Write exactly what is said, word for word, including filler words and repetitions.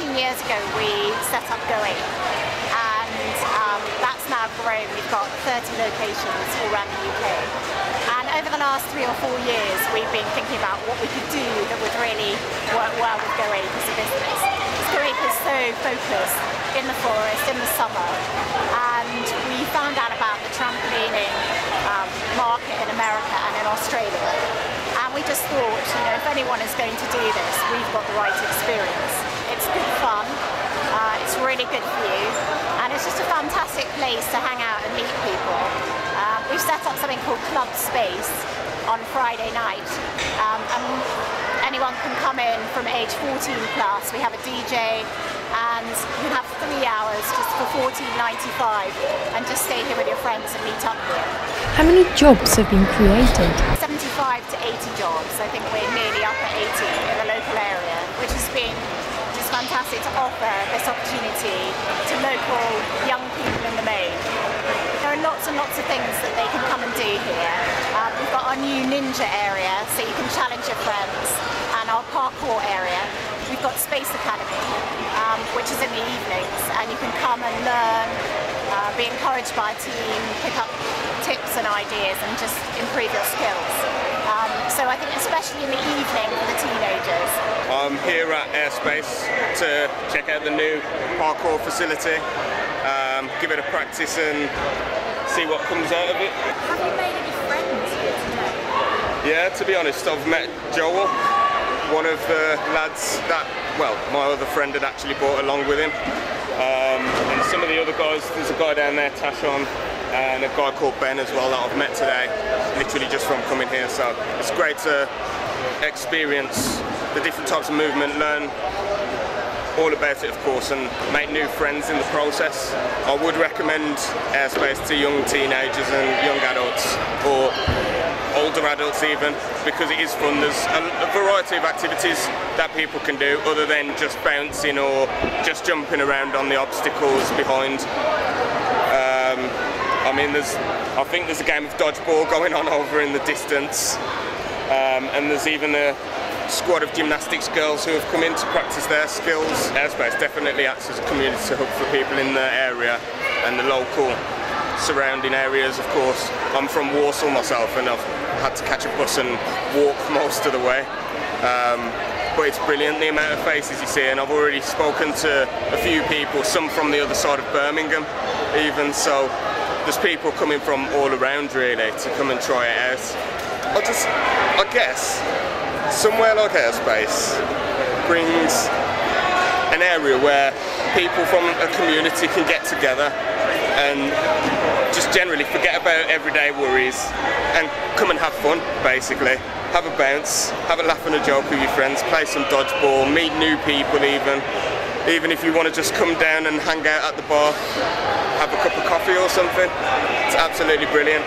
fifteen years ago we set up GoApe, and um, that's now grown. We've got thirty locations all around the U K, and over the last three or four years we've been thinking about what we could do that would really work well with GoApe as a business. GoApe is so focused in the forest, in the summer, and we found out about the trampolining um, market in America and in Australia. We just thought, you know, if anyone is going to do this, we've got the right experience. It's good fun, uh, it's really good for you, and it's just a fantastic place to hang out and meet people. Uh, we've set up something called Club Space on Friday night, um, and anyone can come in from age fourteen plus. We have a D J, and you have three hours just for fourteen ninety-five, and just stay here with your friends and meet up here. How many jobs have been created? seventy-five to eighty jobs. I think we're nearly up at eighty in the local area, which has been just fantastic to offer this opportunity to local young people in the main. There are lots and lots of things that they can come and do here. Um, we've got our new ninja area, so you can challenge your friends, and our parkour area. We've got Space Academy, um, which is in the evenings, and you can come and learn, uh, be encouraged by a team, pick up tips and ideas, and just improve your skills. Um, so I think especially in the evening for the teenagers. I'm here at Airspace to check out the new parkour facility, um, give it a practice and see what comes out of it. Have you made any friends here today? Yeah, to be honest, I've met Joel, one of the lads that, well, my other friend had actually brought along with him. Um, and some of the other guys, there's a guy down there, Tashon, and a guy called Ben as well that I've met today, literally just from coming here. So it's great to experience the different types of movement, learn all about it, of course, and make new friends in the process. I would recommend Airspace to young teenagers and young adults, or older adults even, because it is fun. There's a variety of activities that people can do other than just bouncing or just jumping around on the obstacles behind. Um, I mean, there's, I think there's a game of dodgeball going on over in the distance, um, and there's even a squad of gymnastics girls who have come in to practice their skills. Airspace definitely acts as a community hub for people in the area and the local surrounding areas, of course. I'm from Walsall myself, and I've had to catch a bus and walk most of the way. Um, but it's brilliant, the amount of faces you see, and I've already spoken to a few people, some from the other side of Birmingham even, so there's people coming from all around really to come and try it out. I just, I guess, somewhere like Airspace brings an area where people from a community can get together and just generally forget about everyday worries and come and have fun, basically. Have a bounce, have a laugh and a joke with your friends, play some dodgeball, meet new people even. Even if you want to just come down and hang out at the bar, have a cup of coffee or something, it's absolutely brilliant.